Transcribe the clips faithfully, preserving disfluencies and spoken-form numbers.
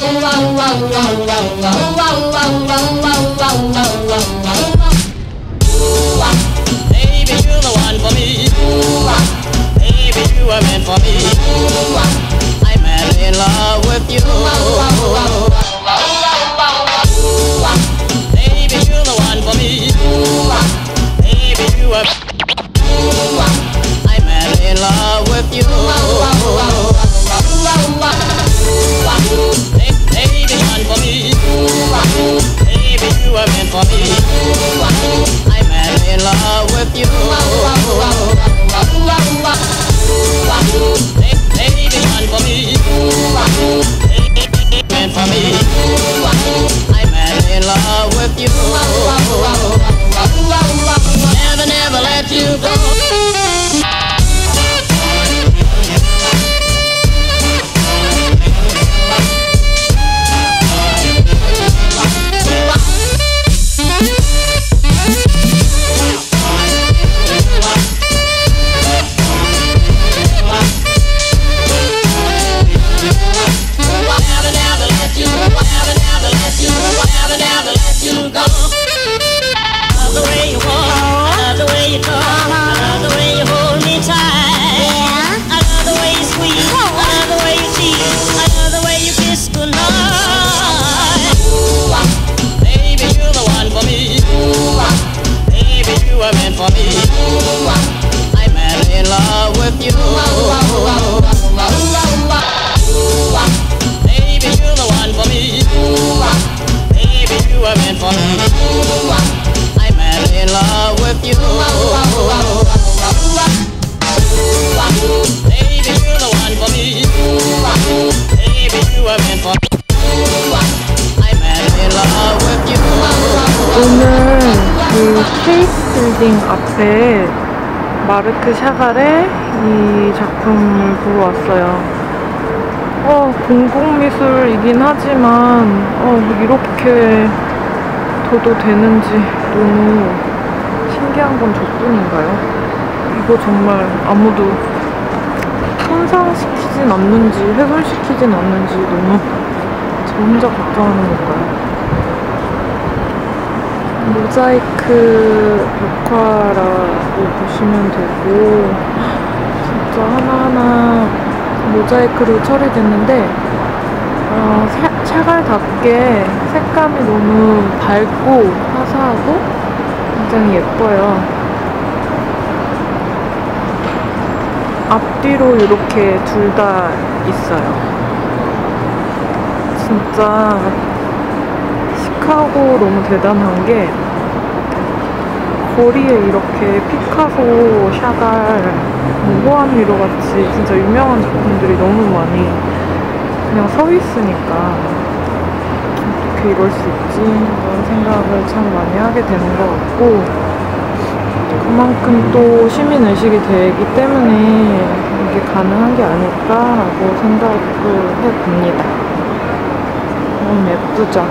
Baby, you're the one for me. Baby, you were meant for me. I'm madly in love with you. Baby, you're the one for me. Baby, you were. I'm madly in love with you. Baby, one for me. Baby, you are meant for me. I'm madly in love with you. Baby, one for me. Baby, meant for me. I'm madly in love with you. Never, never let you go. 앞에 마르크 샤갈의 이 작품을 보러 왔어요. 어, 공공미술이긴 하지만 어, 이렇게 둬도 되는지 너무 신기한 건 저뿐인가요? 이거 정말 아무도 손상시키진 않는지 훼손시키진 않는지 너무 저 혼자 걱정하는 건가요? 모자이크 벽화라고 보시면 되고, 진짜 하나하나 모자이크로 처리됐는데 어, 사, 샤갈답게 색감이 너무 밝고 화사하고 굉장히 예뻐요. 앞뒤로 이렇게 둘 다 있어요. 진짜 시카고 너무 대단한 게 거리에 이렇게 피카소, 샤갈, 조안 미로 같이 진짜 유명한 작품들이 너무 많이 그냥 서 있으니까 어떻게 이럴 수 있지? 이런 생각을 참 많이 하게 되는 것 같고, 그만큼 또 시민의식이 되기 때문에 이게 가능한 게 아닐까라고 생각을 해봅니다. 너무 예쁘죠?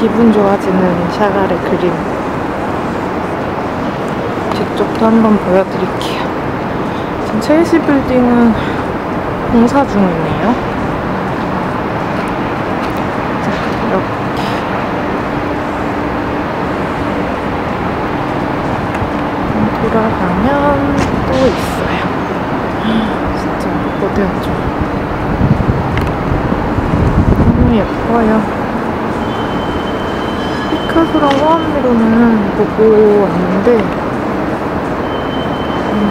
기분 좋아지는 샤갈의 그림. 뒤쪽도 한번 보여드릴게요. 지금 첼시 빌딩은 공사 중이네요. 자, 이렇게 돌아가면 또 있어요. 진짜 예쁘죠? 너무 예뻐요. 피카소랑 조안 미로는 보고 왔는데 음,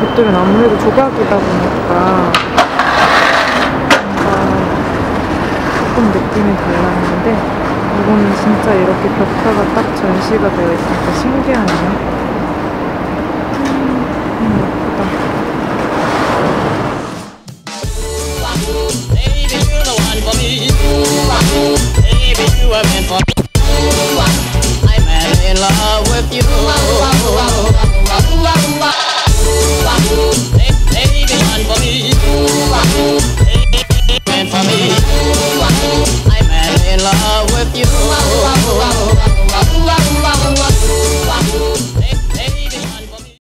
그들은 아무래도 조각이다 보니까 뭔가 조금 느낌이 달랐는데, 이거는 진짜 이렇게 벽화가 딱 전시가 되어 있으니까 신기하네요. 음, 음, 예쁘다. I'm madly in love with you.